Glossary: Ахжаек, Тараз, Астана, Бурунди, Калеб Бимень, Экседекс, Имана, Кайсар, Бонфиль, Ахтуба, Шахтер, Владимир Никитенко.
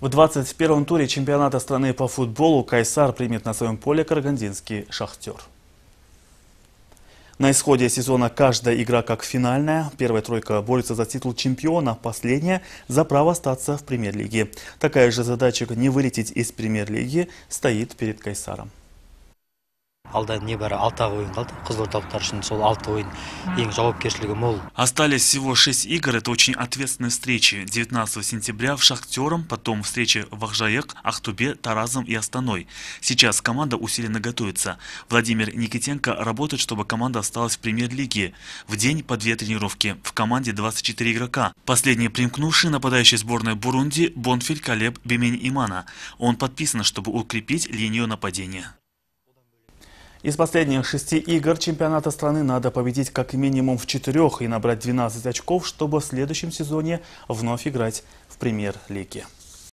В 21-м туре чемпионата страны по футболу «Кайсар» примет на своем поле карагандинский «Шахтер». На исходе сезона каждая игра как финальная. Первая тройка борется за титул чемпиона, последняя – за право остаться в премьер-лиге. Такая же задача не вылететь из премьер-лиги стоит перед «Кайсаром». Остались всего 6 игр. Это очень ответственные встречи. 19 сентября в «Шахтером», потом встречи в Ахжаек, Ахтубе, Таразом и Астаной. Сейчас команда усиленно готовится. Владимир Никитенко работает, чтобы команда осталась в премьер-лиге. В день по 2 тренировки. В команде 24 игрока. Последний примкнувший нападающий сборной Бурунди Бонфиль, Калеб, Бимень, Имана. Он подписан, чтобы укрепить линию нападения. Из последних 6 игр чемпионата страны надо победить как минимум в 4 и набрать 12 очков, чтобы в следующем сезоне вновь играть в премьер-лиге.